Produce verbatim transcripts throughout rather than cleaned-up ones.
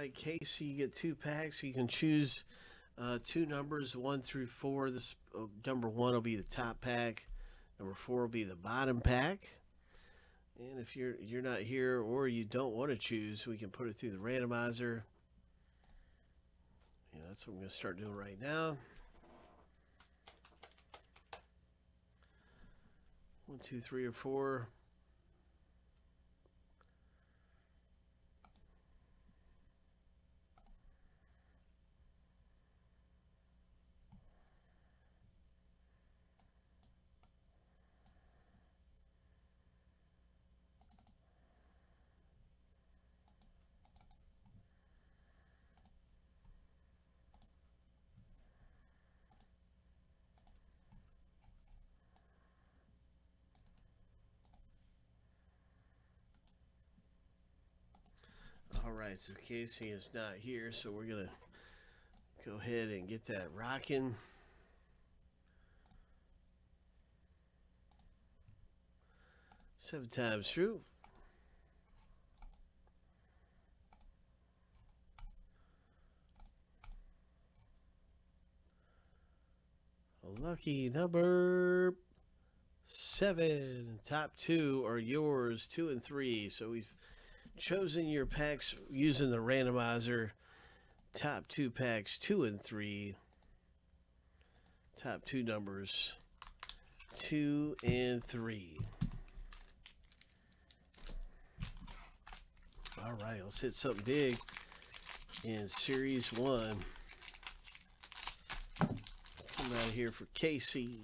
by case. You get two packs. You can choose uh, two numbers, one through four. This uh, number one will be the top pack. Number four will be the bottom pack. And if you're you're not here or you don't want to choose, we can put it through the randomizer. Yeah, that's what I'm going to start doing right now. One, two, three, or four. Alright, so Casey is not here, so we're going to go ahead and get that rocking. Seven times through. Lucky number seven. Top two are yours, two and three. So we've chosen your packs using the randomizer. Top two packs, two and three. Top two numbers, two and three. All right, let's hit something big in series one. Come out of here for Casey.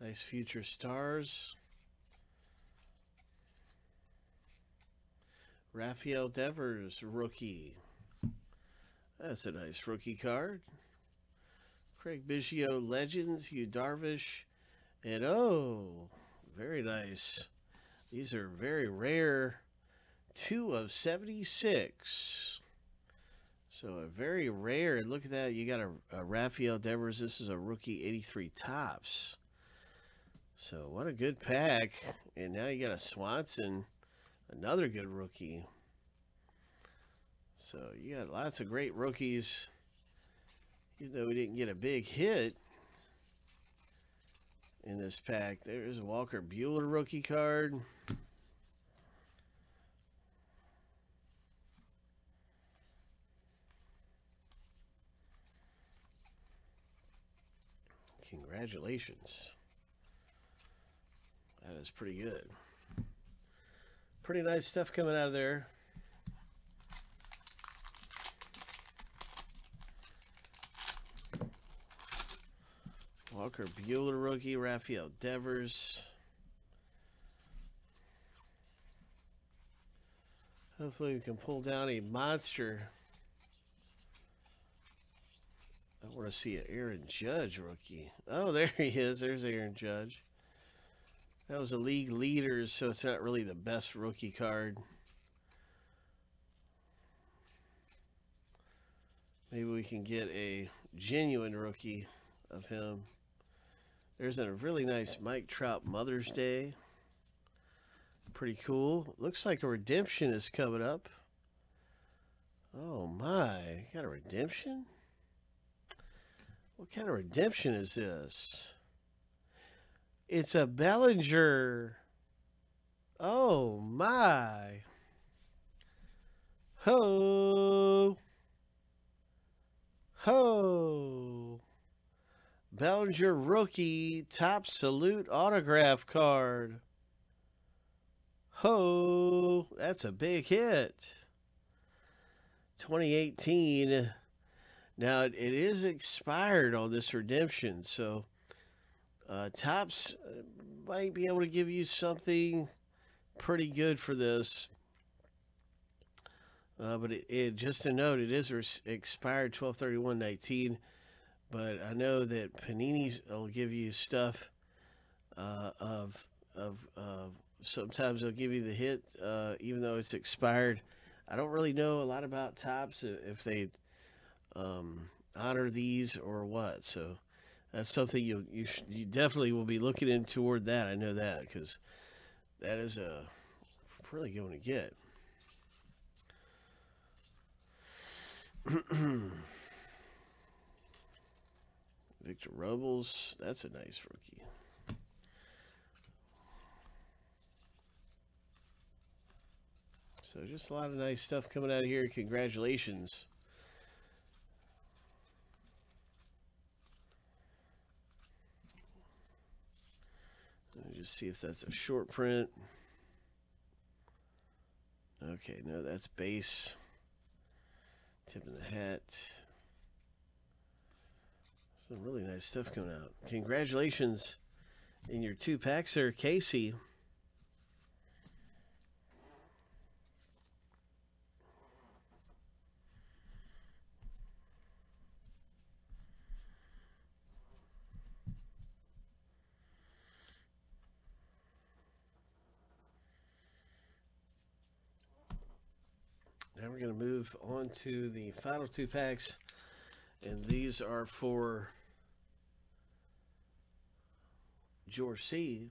Nice future stars. Rafael Devers, rookie. That's a nice rookie card. Craig Biggio, legends. Hugh Darvish. And oh, very nice. These are very rare. two of seventy-six. So a very rare. Look at that. You got a, a Rafael Devers. This is a rookie eighty-three Topps. So what a good pack. And now you got a Swanson, another good rookie. So you got lots of great rookies. Even though we didn't get a big hit in this pack, there's a Walker Buehler rookie card. Congratulations. That is pretty good. Pretty nice stuff coming out of there. Walker Buehler rookie, Rafael Devers. Hopefully we can pull down a monster. I want to see an Aaron Judge rookie. Oh, there he is. There's Aaron Judge. That was a league leader, so it's not really the best rookie card. Maybe we can get a genuine rookie of him. There's a really nice Mike Trout Mother's Day. Pretty cool. Looks like a redemption is coming up. Oh my, got a redemption? What kind of redemption is this? It's a Bellinger. Oh my. Ho. Ho. Bellinger rookie top salute autograph card. Ho. That's a big hit. twenty eighteen. Now it is expired on this redemption, so Uh, Topps might be able to give you something pretty good for this. Uh, but it, it, just a note, it is expired twelve thirty-one nineteen. but I know that Panini's will give you stuff uh, of of uh, sometimes they'll give you the hit uh, even though it's expired. I don't really know a lot about Topps, if they um, honor these or what. So that's something you you sh you definitely will be looking in toward that. I know that because that is a really good one to get. Victor Robles, that's a nice rookie. So just a lot of nice stuff coming out of here. Congratulations. Let me just see if that's a short print. Okay, no, that's base. Tip of the hat. Some really nice stuff coming out. Congratulations in your two-pack, sir, Casey. Now we're going to move on to the final two packs, and these are for George C.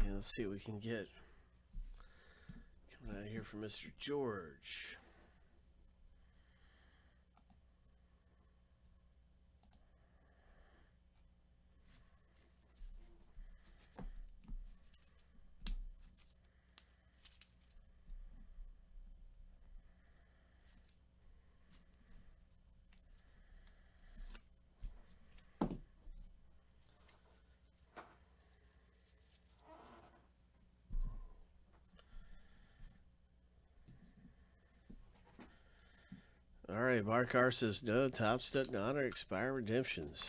And let's see what we can get coming out of here for Mister George. All right, Mark R says no. Topps doesn't honor expire redemptions.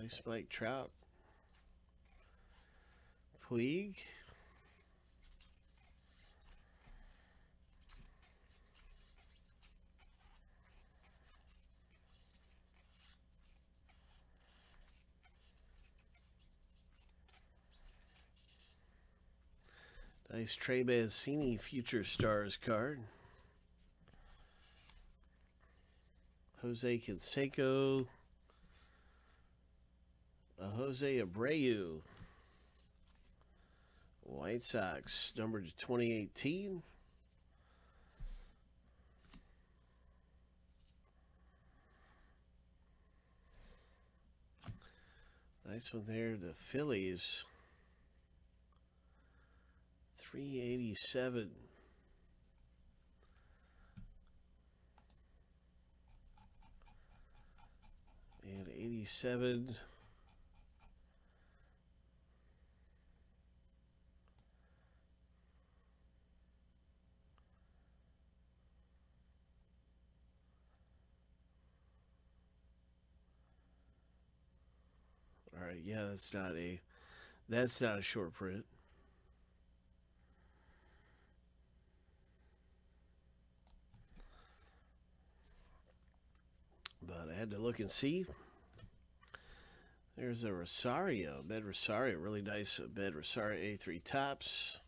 Nice Mike Trout. Puig. Nice Trey Mancini Future Stars card. Jose Canseco. A Jose Abreu, White Sox, number to twenty eighteen. Nice one there. The Phillies, three eighty-seven. And eighty-seven. Yeah, that's not a that's not a short print. But I had to look and see. There's a Rosario, Amed Rosario, really nice Amed Rosario eighty-three Topps.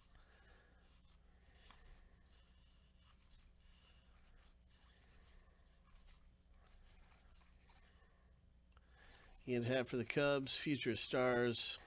Ian Happ for the Cubs, Future Stars.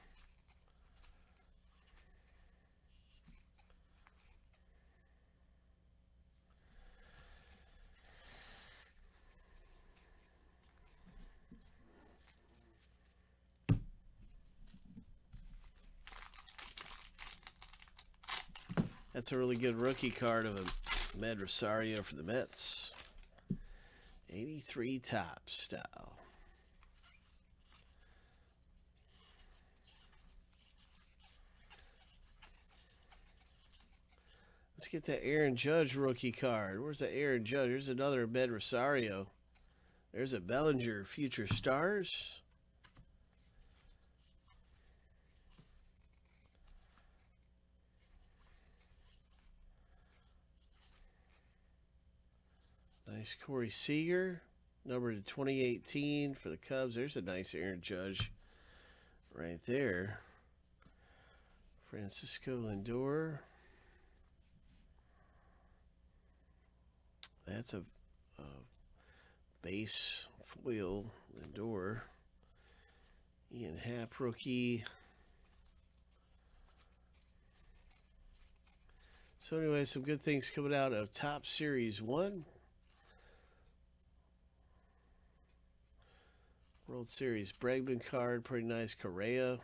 That's a really good rookie card of Amed Rosario for the Mets. eighty-three Topps style. Let's get that Aaron Judge rookie card. Where's the Aaron Judge? Here's another Amed Rosario. There's a Bellinger Future Stars. Nice Corey Seager, numbered to twenty eighteen for the Cubs. There's a nice Aaron Judge right there. Francisco Lindor. That's a, a base foil Lindor. Ian Happ rookie. So anyway, some good things coming out of Top Series one. World Series Bregman card, pretty nice. Correa.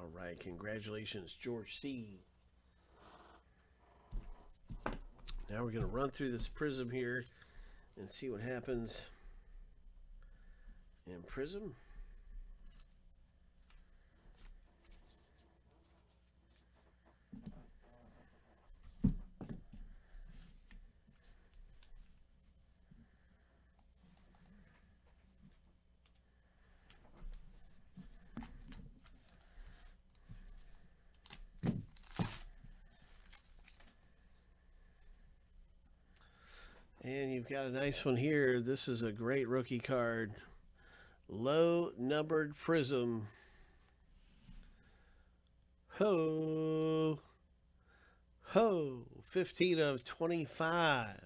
All right, congratulations, George C. Now we're going to run through this prism here and see what happens in prism. And you've got a nice one here. This is a great rookie card. Low numbered prism. Ho. Ho. fifteen of twenty-five.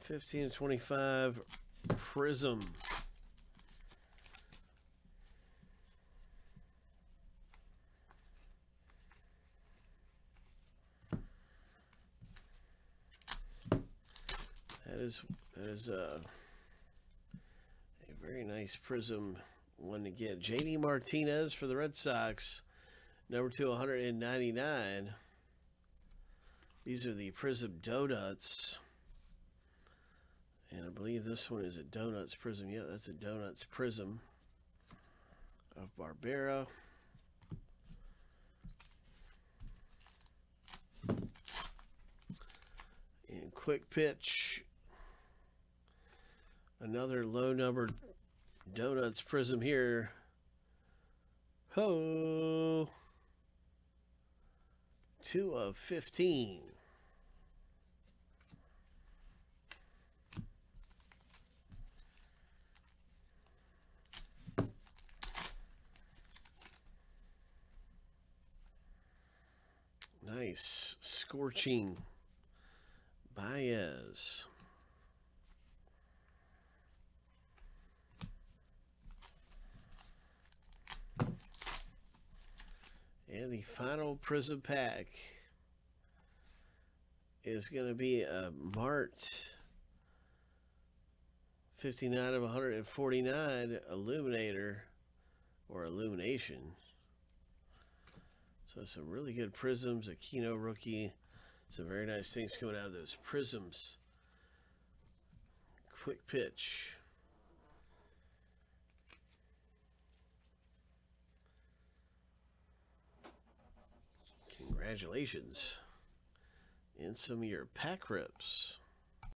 fifteen of twenty-five prism. That is, that is a, a very nice prism one to get. J D Martinez for the Red Sox, number two hundred ninety-nine. These are the prism donuts. And I believe this one is a donuts prism. Yeah, that's a donuts prism of Barbera. And quick pitch. Another low-numbered donuts prism here. Ho! two of fifteen. Nice. Scorching Baez. And the final prism pack is going to be a Mart fifty-nine of one forty-nine Illuminator or Illumination. So some really good prisms, a Kino rookie, some very nice things coming out of those prisms. Quick pitch. Congratulations. And some of your pack rips.